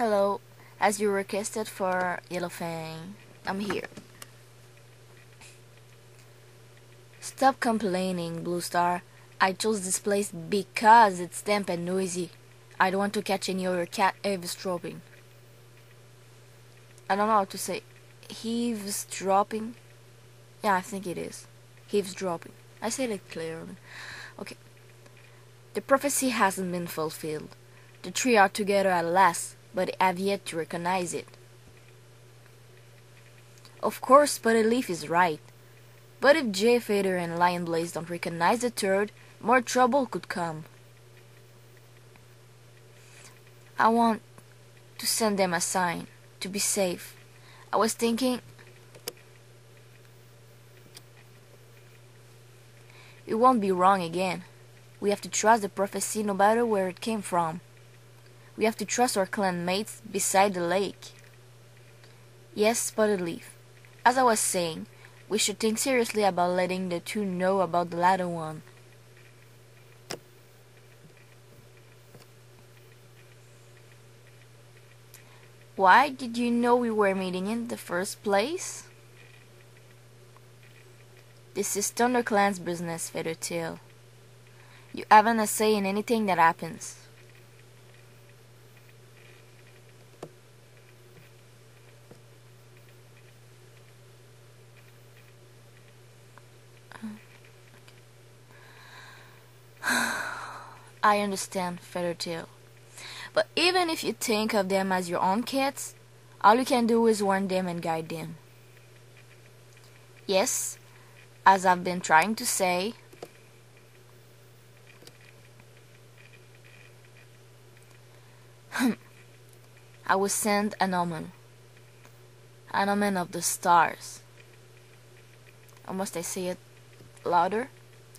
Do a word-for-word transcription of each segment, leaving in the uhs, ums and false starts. Hello, as you requested for Yellowfang, I'm here. Stop complaining, Blue Star. I chose this place because it's damp and noisy. I don't want to catch any other cat eavesdropping. I don't know how to say eavesdropping. Yeah, I think it is. Eavesdropping. I said it clearly. Okay. The prophecy hasn't been fulfilled. The three are together at last, but I've yet to recognize it. Of course, Spottedleaf is right. But if Jayfeather and Lionblaze don't recognize the third, more trouble could come. I want to send them a sign, to be safe. I was thinking... It won't be wrong again. We have to trust the prophecy no matter where it came from. We have to trust our clan mates beside the lake. Yes, Spottedleaf. As I was saying, we should think seriously about letting the two know about the latter one. Why did you know we were meeting in the first place? This is Thunder Clan's business, Feathertail. You haven't a say in anything that happens. I understand, Feathertail. But even if you think of them as your own cats, all you can do is warn them and guide them. Yes, as I've been trying to say, I will send an omen. An omen of the stars. Or must I say it louder?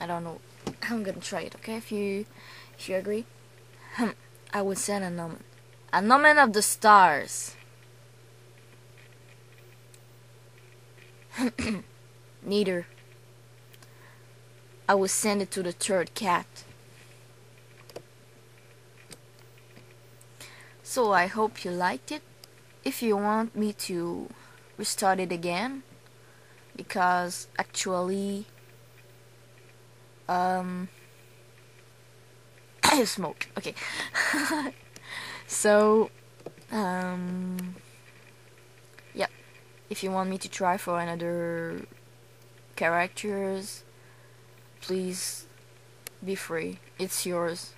I don't know. I'm gonna try it, okay? If you... If you agree, I would send an omen. An omen of the stars. Neither. I would send it to the third cat. So I hope you liked it. If you want me to restart it again, because actually, um. I smoke. Okay. So, um, yeah. If you want me to try for another characters, please be free. It's yours.